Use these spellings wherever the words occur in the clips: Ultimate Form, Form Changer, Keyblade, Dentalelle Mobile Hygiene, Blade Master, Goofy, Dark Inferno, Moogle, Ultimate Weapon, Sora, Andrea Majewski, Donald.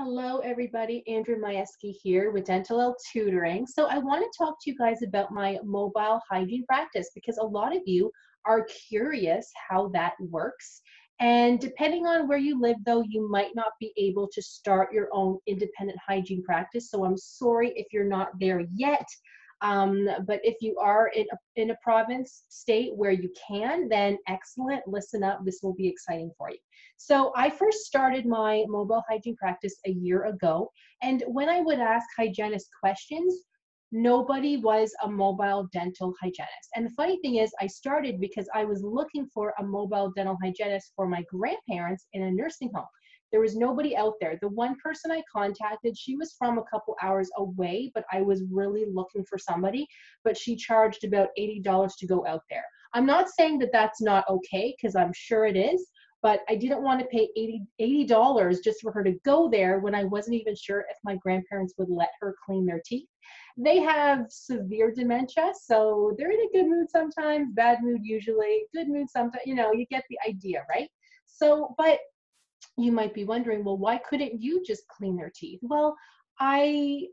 Hello everybody, Andrea Majewski here with Dentalelle Tutoring. So I want to talk to you guys about my mobile hygiene practice because a lot of you are curious how that works. And depending on where you live though, you might not be able to start your own independent hygiene practice. So I'm sorry if you're not there yet. But if you are in a province, state where you can, then excellent, listen up, this will be exciting for you. So I first started my mobile hygiene practice a year ago, and when I would ask hygienist questions, nobody was a mobile dental hygienist. And the funny thing is, I started because I was looking for a mobile dental hygienist for my grandparents in a nursing home. There was nobody out there. The one person I contacted, she was from a couple hours away, but I was really looking for somebody, but she charged about $80 to go out there. I'm not saying that that's not okay, because I'm sure it is, but I didn't want to pay $80 just for her to go there when I wasn't even sure if my grandparents would let her clean their teeth. They have severe dementia, so they're in a good mood sometimes, bad mood usually, good mood sometimes, you know, you get the idea, right? So, but you might be wondering, well, why couldn't you just clean their teeth? Well, I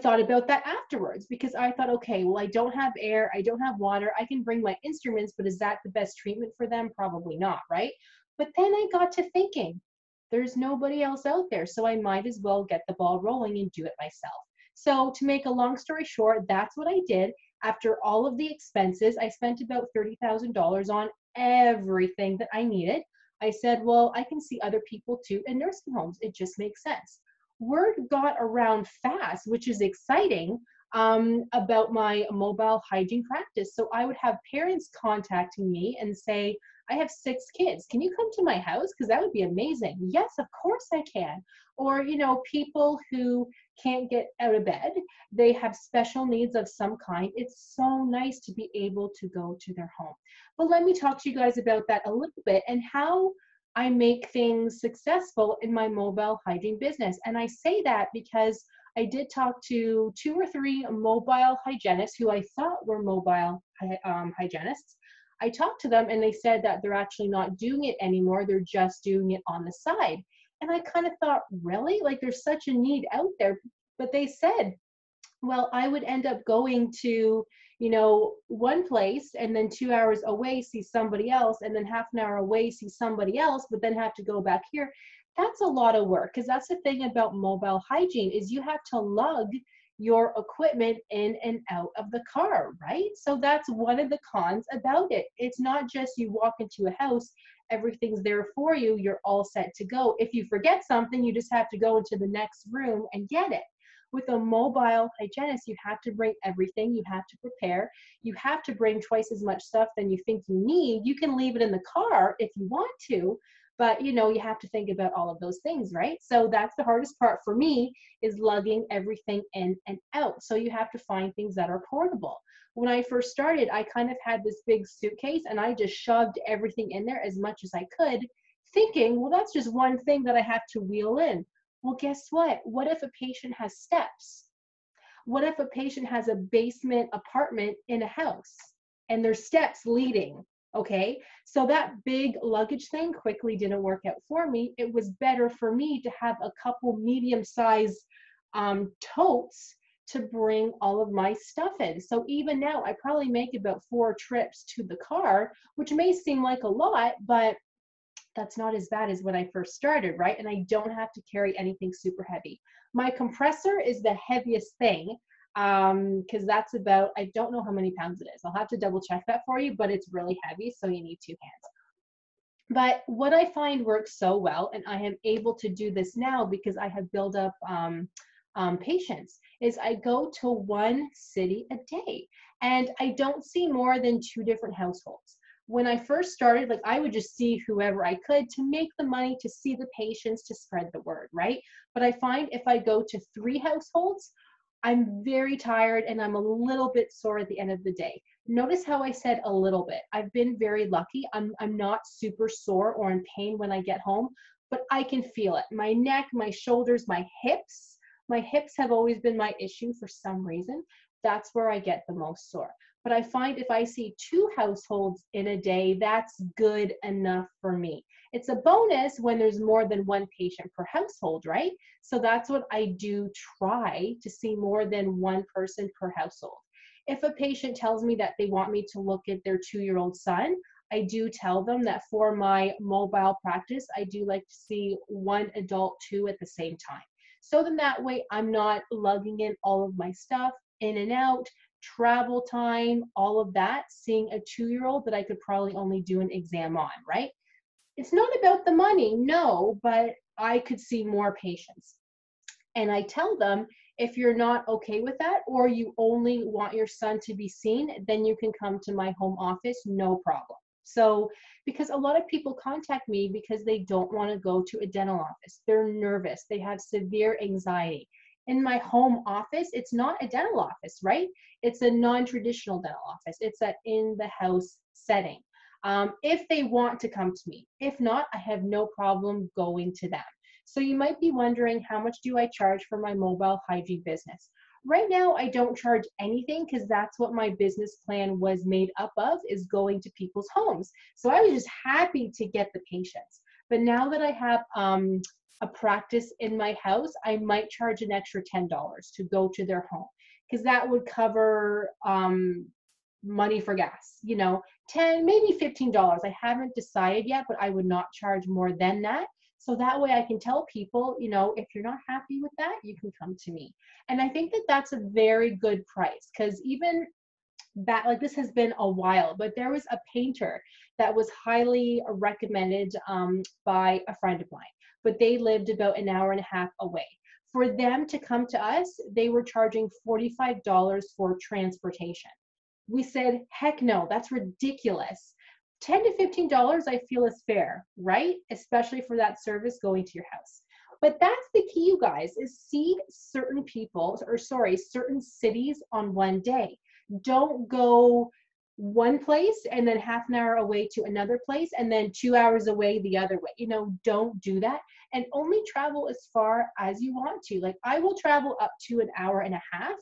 thought about that afterwards because I thought, okay, well, I don't have air, I don't have water, I can bring my instruments, but is that the best treatment for them? Probably not, right? But then I got to thinking, there's nobody else out there, so I might as well get the ball rolling and do it myself. So to make a long story short, that's what I did. After all of the expenses, I spent about $30,000 on everything that I needed. I said, well, I can see other people too in nursing homes. It just makes sense. Word got around fast, which is exciting, about my mobile hygiene practice. So I would have parents contacting me and say, I have 6 kids. Can you come to my house? Because that would be amazing. Yes, of course I can. Or, you know, people who can't get out of bed, they have special needs of some kind. It's so nice to be able to go to their home. But let me talk to you guys about that a little bit and how I make things successful in my mobile hygiene business. And I say that because I did talk to 2 or 3 mobile hygienists who I thought were mobile hygienists. I talked to them and they said that they're actually not doing it anymore. They're just doing it on the side. And I kind of thought, really? Like, there's such a need out there. But they said, well, I would end up going to, you know, one place and then 2 hours away, see somebody else, and then half an hour away, see somebody else, but then have to go back here. That's a lot of work, because that's the thing about mobile hygiene is you have to lug your equipment in and out of the car, right? So that's one of the cons about it. It's not just you walk into a house, everything's there for you, you're all set to go. If you forget something, you just have to go into the next room and get it. With a mobile hygienist, you have to bring everything, you have to prepare, you have to bring twice as much stuff than you think you need. You can leave it in the car if you want to, but you know, you have to think about all of those things, right? So that's the hardest part for me, is lugging everything in and out. So you have to find things that are portable. When I first started, I kind of had this big suitcase and I just shoved everything in there as much as I could, thinking, well, that's just one thing that I have to wheel in. Well, guess what? What if a patient has steps? What if a patient has a basement apartment in a house and there's steps leading? Okay, so that big luggage thing quickly didn't work out for me. It was better for me to have a couple medium-sized totes to bring all of my stuff in. So even now, I probably make about 4 trips to the car, which may seem like a lot, but that's not as bad as when I first started, right? And I don't have to carry anything super heavy. My compressor is the heaviest thing, because that's about, I don't know how many pounds it is. I'll have to double check that for you, but it's really heavy, so you need 2 hands. But what I find works so well, and I am able to do this now because I have built up patients, is I go to 1 city a day, and I don't see more than 2 different households. When I first started, like, I would just see whoever I could to make the money, to see the patients, to spread the word, right? But I find if I go to 3 households, I'm very tired and I'm a little bit sore at the end of the day. Notice how I said a little bit. I've been very lucky. I'm not super sore or in pain when I get home, but I can feel it. My neck, my shoulders, my hips. My hips have always been my issue for some reason. That's where I get the most sore. But I find if I see 2 households in a day, that's good enough for me. It's a bonus when there's more than 1 patient per household, right? So that's what I do, try to see more than 1 person per household. If a patient tells me that they want me to look at their 2-year-old son, I do tell them that for my mobile practice, I do like to see 1 adult, 2 at the same time. So then that way I'm not lugging in all of my stuff, in and out, travel time, all of that, seeing a 2-year-old that I could probably only do an exam on, right? It's not about the money, no, but I could see more patients. And I tell them, if you're not okay with that, or you only want your son to be seen, then you can come to my home office, no problem. So, because a lot of people contact me because they don't want to go to a dental office. They're nervous. They have severe anxiety. In my home office, it's not a dental office, right? It's a non-traditional dental office. It's an in-the-house setting. If they want to come to me, if not, I have no problem going to them. So you might be wondering, how much do I charge for my mobile hygiene business? Right now, I don't charge anything because that's what my business plan was made up of, is going to people's homes. So I was just happy to get the patients. But now that I have a practice in my house, I might charge an extra $10 to go to their home, because that would cover money for gas, you know, $10, maybe $15. I haven't decided yet, but I would not charge more than that. So that way I can tell people, you know, if you're not happy with that, you can come to me. And I think that that's a very good price, because even back, like, this has been a while, but there was a painter that was highly recommended by a friend of mine, but they lived about an hour and a half away. For them to come to us, they were charging $45 for transportation. We said, heck no, that's ridiculous. $10 to $15 I feel is fair, right? Especially for that service going to your house. But that's the key, you guys, is see certain people, or sorry, certain cities on one day. Don't go one place and then half an hour away to another place and then 2 hours away the other way. You know, don't do that. And only travel as far as you want to. Like, I will travel up to an hour and a half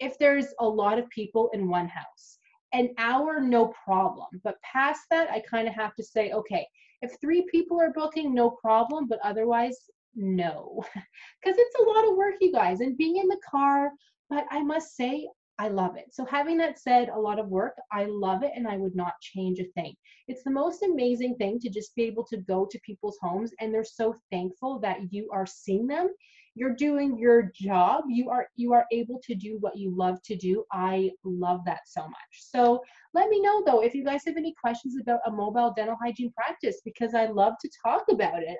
if there's a lot of people in one house. An hour, no problem. But past that, I kind of have to say, okay, if 3 people are booking, no problem, but otherwise, no. Because it's a lot of work, you guys, and being in the car, but I must say, I love it. So having that said, a lot of work, I love it, and I would not change a thing. It's the most amazing thing to just be able to go to people's homes, and they're so thankful that you are seeing them. You're doing your job. You are able to do what you love to do. I love that so much. So let me know, though, if you guys have any questions about a mobile dental hygiene practice, because I love to talk about it.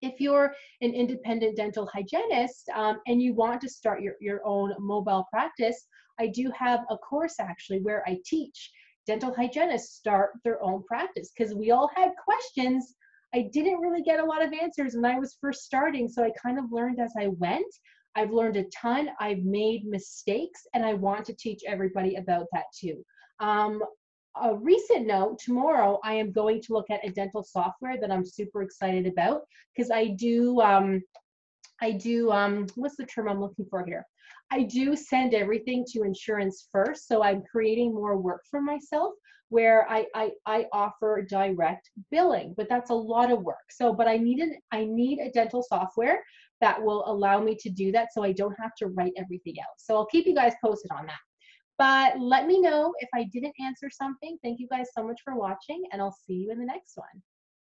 If you're an independent dental hygienist and you want to start your own mobile practice, I do have a course actually where I teach dental hygienists start their own practice, because we all had questions. I didn't really get a lot of answers when I was first starting, so I kind of learned as I went. I've learned a ton. I've made mistakes, and I want to teach everybody about that too. A recent note, tomorrow I am going to look at a dental software that I'm super excited about, because I do what's the term I'm looking for here? I do send everything to insurance first, so I'm creating more work for myself where I offer direct billing, but that's a lot of work. So, but I need a dental software that will allow me to do that, so I don't have to write everything out. So I'll keep you guys posted on that. But let me know if I didn't answer something. Thank you guys so much for watching, and I'll see you in the next one.